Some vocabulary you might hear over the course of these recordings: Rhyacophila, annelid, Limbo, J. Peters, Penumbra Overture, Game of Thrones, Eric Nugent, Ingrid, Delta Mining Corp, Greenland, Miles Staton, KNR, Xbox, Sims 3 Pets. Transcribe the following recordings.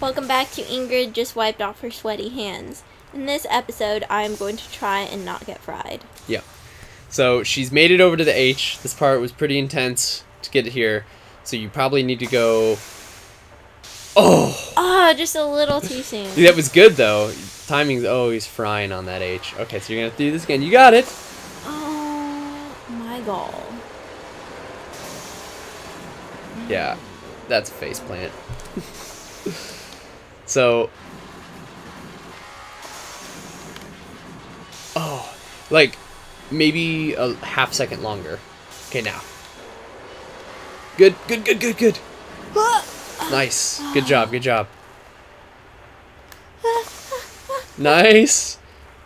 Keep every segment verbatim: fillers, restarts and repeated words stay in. Welcome back to Ingrid Just Wiped Off Her Sweaty Hands. In this episode, I'm going to try and not get fried. Yeah. So she's made it over to the H. This part was pretty intense to get here, so you probably need to go... Oh! Oh, just a little too soon. That was good, though. Timing's always frying on that H. Okay, so you're going to do this again. You got it! Oh, my God. Yeah, that's a faceplant. So... Oh, like, maybe a half second longer. Okay, now. Good, good, good, good, good. Nice. Good job, good job. Nice.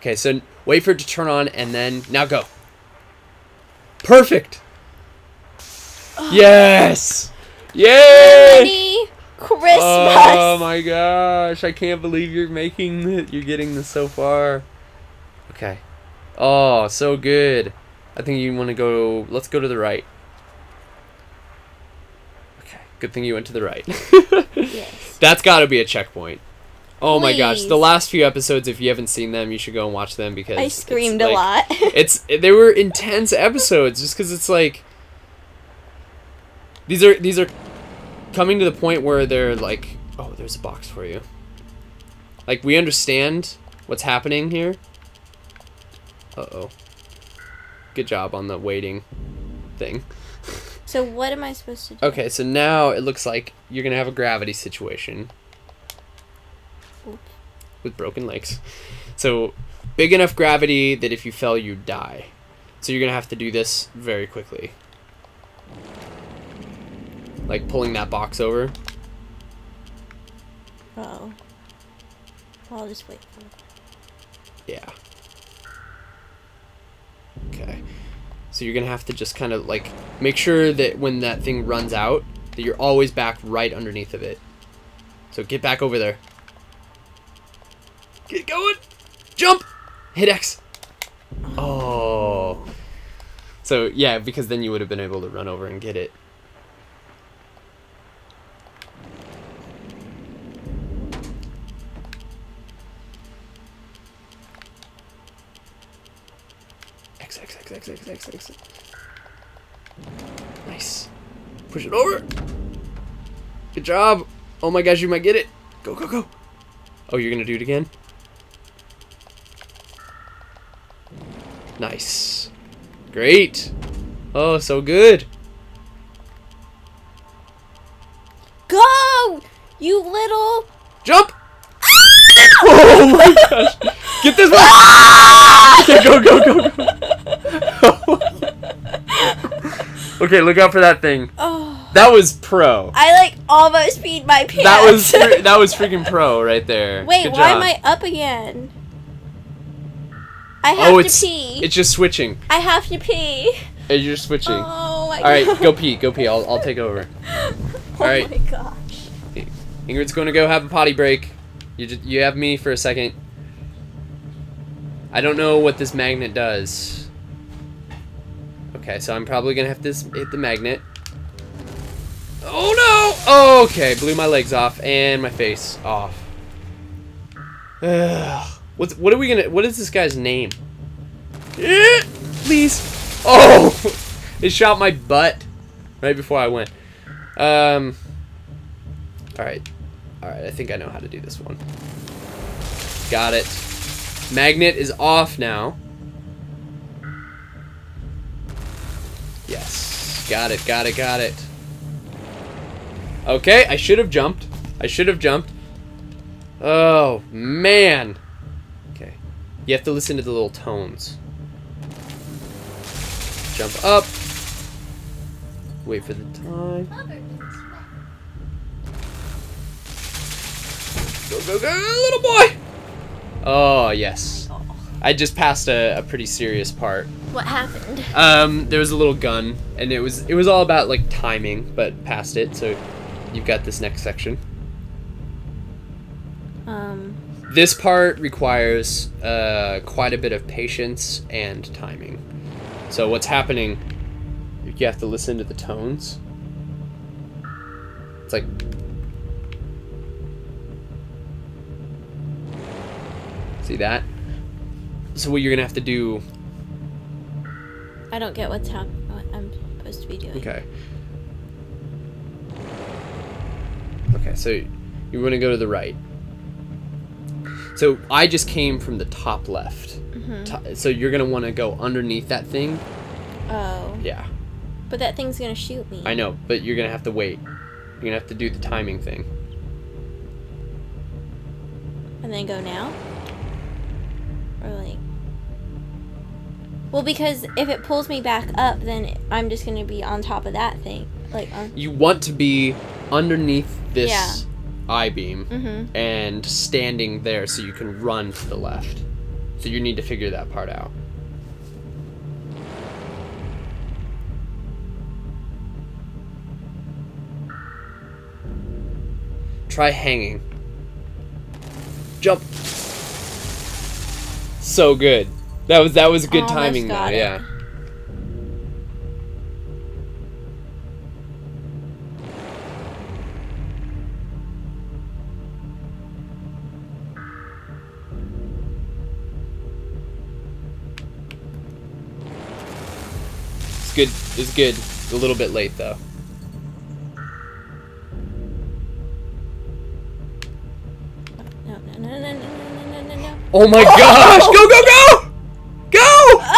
Okay, so wait for it to turn on, and then, now go. Perfect. Yes. Yay. Ready? Christmas! Oh my gosh, I can't believe you're making it. You're getting this so far. Okay. Oh, so good. I think you want to go... Let's go to the right. Okay. Good thing you went to the right. Yes. That's got to be a checkpoint. Oh Please. My gosh. The last few episodes, if you haven't seen them, you should go and watch them because... I screamed like, a lot. it's They were intense episodes just because it's like... These are... These are... coming to the point where they're like, oh, there's a box for you. Like, we understand what's happening here. Uh-oh. Good job on the waiting thing. So what am I supposed to do? Okay, so now it looks like you're going to have a gravity situation. Oops. With broken legs. So big enough gravity that if you fell, you die. So you're going to have to do this very quickly. Like pulling that box over. Uh-oh. I'll just wait for it. Yeah. Okay. So you're going to have to just kind of like make sure that when that thing runs out, that you're always back right underneath of it. So get back over there. Get going. Jump. Hit X. Oh. So yeah, because then you would have been able to run over and get it. X, X, X, X. Nice. Push it over. Good job. Oh my gosh, you might get it. Go, go, go. Oh, you're going to do it again? Nice. Great. Oh, so good. Go, you little. Jump. Oh my gosh. Get this one. Okay, go, go, go, go. Okay, look out for that thing. Oh. That was pro. I like almost peed my pants. That was that was freaking pro right there. Wait, Good why job. am I up again? I have oh, to it's, pee. It's just switching. I have to pee. And you're switching. Oh my gosh. All right, go pee, go pee. I'll I'll take over. All oh right. my gosh. Ingrid's going to go have a potty break. You just, you have me for a second. I don't know what this magnet does. Okay, so I'm probably gonna have to hit the magnet. Oh no! Oh, okay, blew my legs off and my face off. Ugh. What's, what are we gonna? What is this guy's name? Eh, please. Oh, it shot my butt right before I went. Um. All right, all right. I think I know how to do this one. Got it. Magnet is off now. Yes. Got it, got it, got it. Okay, I should have jumped. I should have jumped. Oh, man. Okay. You have to listen to the little tones. Jump up. Wait for the time. Go, go, go, little boy. Oh, yes. I just passed a, a pretty serious part. What happened? Um, there was a little gun, and it was it was all about like timing, but passed it. So, you've got this next section. Um. This part requires uh, quite a bit of patience and timing. So what's happening? You have to listen to the tones. It's like. See that? So what you're gonna have to do... I don't get what's hap what I'm supposed to be doing. Okay. Okay, so you want to go to the right. So I just came from the top left. Mm-hmm. So you're going to want to go underneath that thing. Oh. Yeah. But that thing's going to shoot me. I know, but you're going to have to wait. You're going to have to do the timing thing. And then go now? Or like... Well, because if it pulls me back up, then I'm just going to be on top of that thing. Like on... You want to be underneath this... Yeah. I-beam, mm-hmm. and standing there so you can run to the left. So you need to figure that part out. Try hanging. Jump. So good. That was that was good. Almost timing though, it. Yeah. Good, it's good. A little bit late though. No, no, no, no, no, no, no. Oh my oh! gosh! Go, go, go! Go! Oh,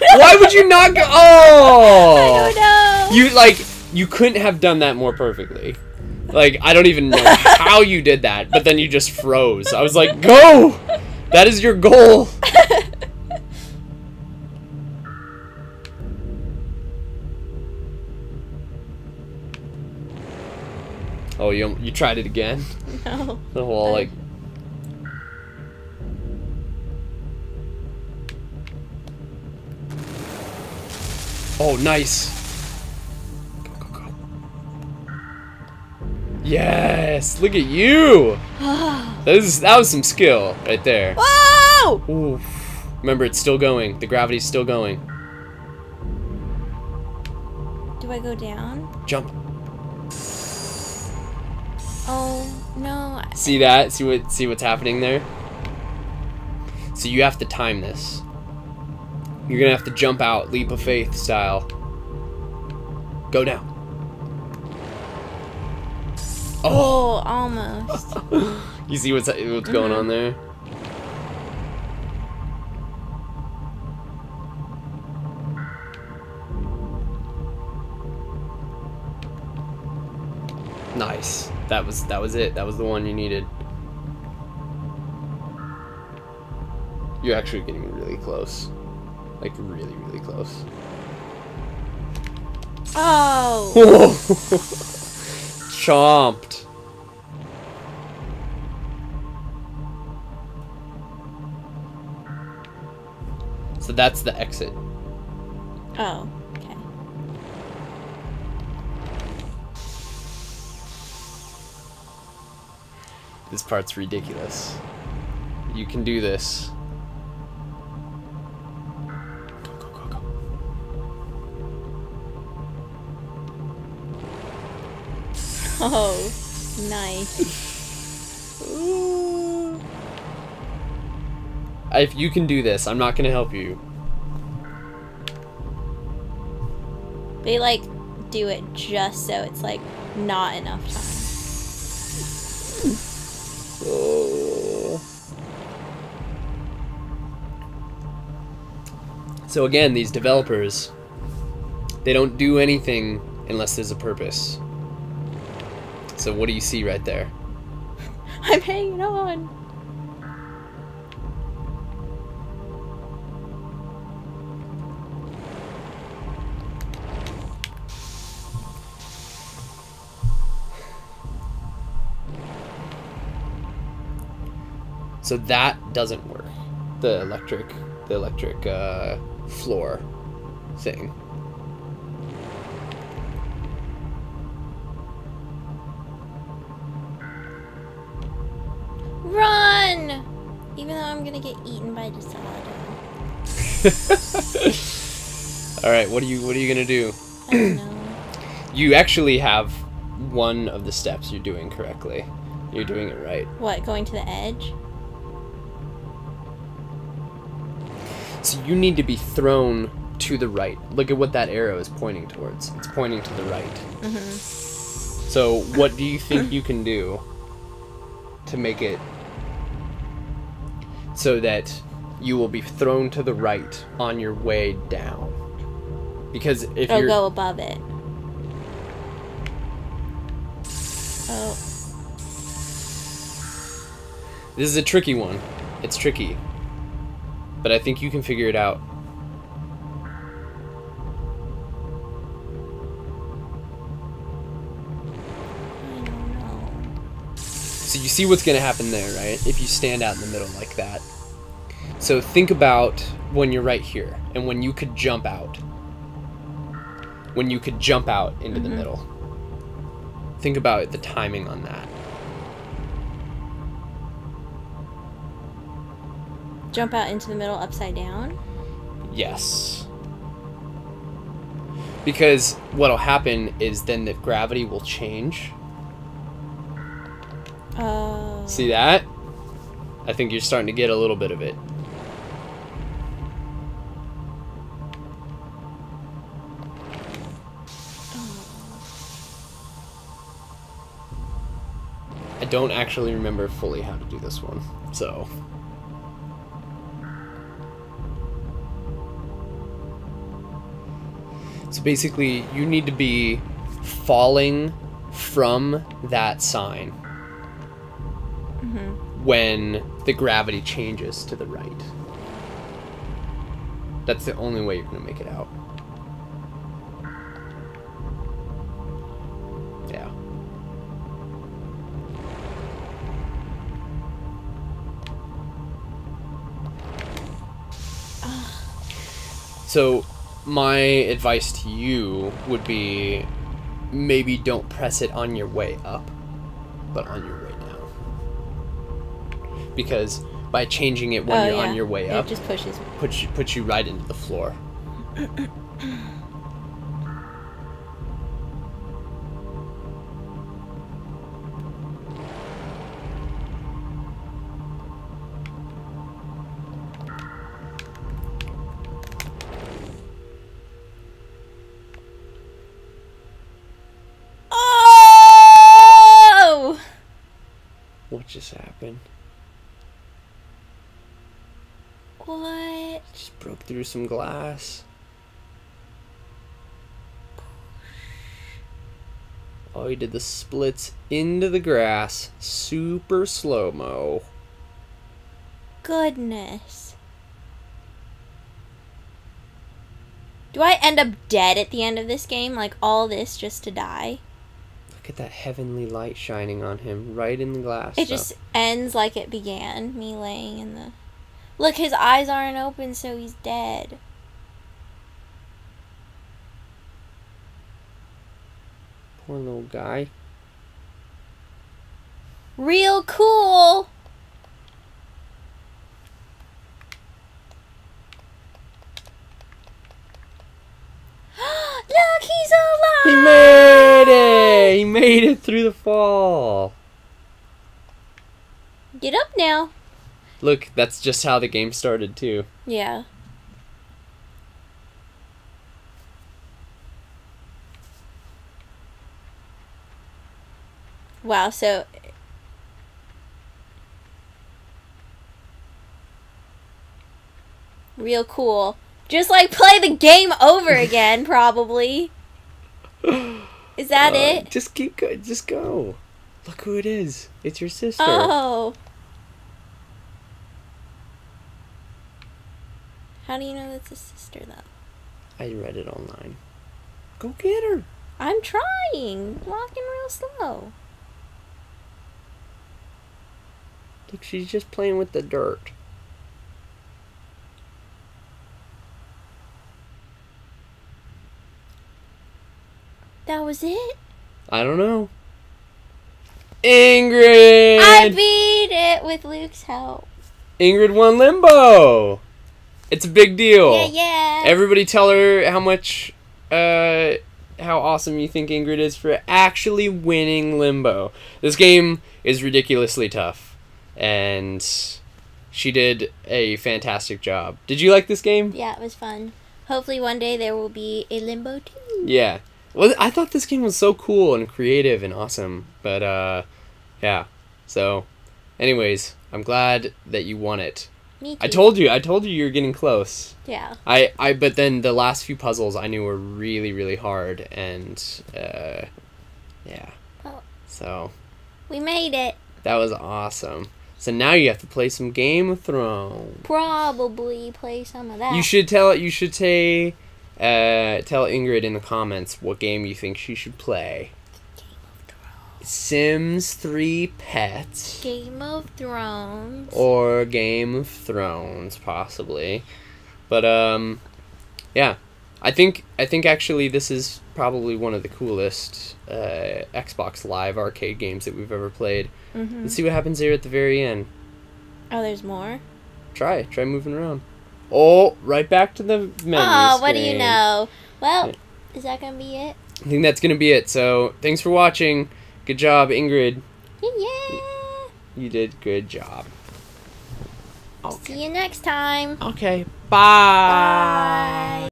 no. Why would you not go? Oh! I don't know. You like you couldn't have done that more perfectly. Like I don't even know how you did that, but then you just froze. I was like, go! That is your goal. Oh, you you tried it again? No. The whole like. Oh, nice. Go go go. Yes, look at you. that was that was some skill right there. Whoa! Ooh. Remember, it's still going. The gravity's still going. Do I go down? Jump. Oh no! See that? See what? See what's happening there? So you have to time this. You're gonna have to jump out, leap of faith style. Go down. Oh, oh almost. You see what's what's going on there? Nice. That was that was it. That was the one you needed. You're actually getting really close. Like really, really close. Oh. Chomped. So that's the exit. Oh. This part's ridiculous. You can do this. Go, go, go, go. Oh, nice. If you can do this, I'm not gonna help you. They like do it just so it's like not enough time. So again, these developers, they don't do anything unless there's a purpose. So what do you see right there? I'm hanging on. So that doesn't work. The electric, the electric uh, floor thing. Run! Even though I'm gonna get eaten by the Desalado. All right, what are you? What are you gonna do? I don't know. You actually have one of the steps you're doing correctly. You're doing it right. What? Going to the edge? So you need to be thrown to the right. Look at what that arrow is pointing towards. It's pointing to the right. Mm-hmm. So what do you think you can do to make it so that you will be thrown to the right on your way down? Because if It'll you're... go above it. Oh. This is a tricky one. It's tricky. But I think you can figure it out. I don't know. So you see what's going to happen there, right? If you stand out in the middle like that. So think about when you're right here and when you could jump out. When you could jump out into mm-hmm. the middle. Think about the timing on that. Jump out into the middle upside down? Yes. Because what'll happen is then the gravity will change. Uh... See that? I think you're starting to get a little bit of it. Oh. I don't actually remember fully how to do this one, so... So basically, you need to be falling from that sign mm-hmm. when the gravity changes to the right. That's the only way you're going to make it out. Yeah. So... my advice to you would be maybe don't press it on your way up, but on your way down. Because by changing it when oh, you're yeah. on your way up, it just pushes me. Puts you, puts you right into the floor. Happened. What? Just broke through some glass. Oh, he did the splits into the grass. Super slow-mo. Goodness. Do I end up dead at the end of this game? Like, all this just to die? Look at that heavenly light shining on him, right in the glass. It though. Just ends like it began, me laying in the... Look, his eyes aren't open, so he's dead. Poor little guy. Real cool! Look, he's alive! He made it! He made it through the fall. Get up now. Look, that's just how the game started, too. Yeah. Wow, so... real cool. Just, like, play the game over again, probably. Is that uh, it? Just keep go. Just go. Look who it is. It's your sister. Oh. How do you know that's a sister, though? I read it online. Go get her. I'm trying. Walking real slow. Look, she's just playing with the dirt. That was it? I don't know. Ingrid! I beat it with Luke's help. Ingrid won Limbo! It's a big deal. Yeah, yeah. Everybody tell her how much, uh, how awesome you think Ingrid is for actually winning Limbo. This game is ridiculously tough. And She did a fantastic job. Did you like this game? Yeah, it was fun. Hopefully one day there will be a Limbo too. Yeah. Well, I thought this game was so cool and creative and awesome. But, uh, yeah. So, anyways, I'm glad that you won it. Me too. I told you. I told you you were getting close. Yeah. I, I but then the last few puzzles I knew were really, really hard. And, uh, yeah. Oh. So. We made it. That was awesome. So now you have to play some Game of Thrones. Probably play some of that. You should tell you should say, uh, tell Ingrid in the comments what game you think she should play. Game of Thrones. Sims three Pets. Game of Thrones. Or Game of Thrones, possibly. But um, yeah, I think I think actually this is probably one of the coolest uh, Xbox Live arcade games that we've ever played. Mm-hmm. Let's see what happens here at the very end. Oh, there's more? Try. Try moving around. Oh, right back to the menu screen. Oh, what do you know? Well, yeah. Is that going to be it? I think that's going to be it. So, thanks for watching. Good job, Ingrid. Yeah. You did good job. Okay. See you next time. Okay. Bye. Bye.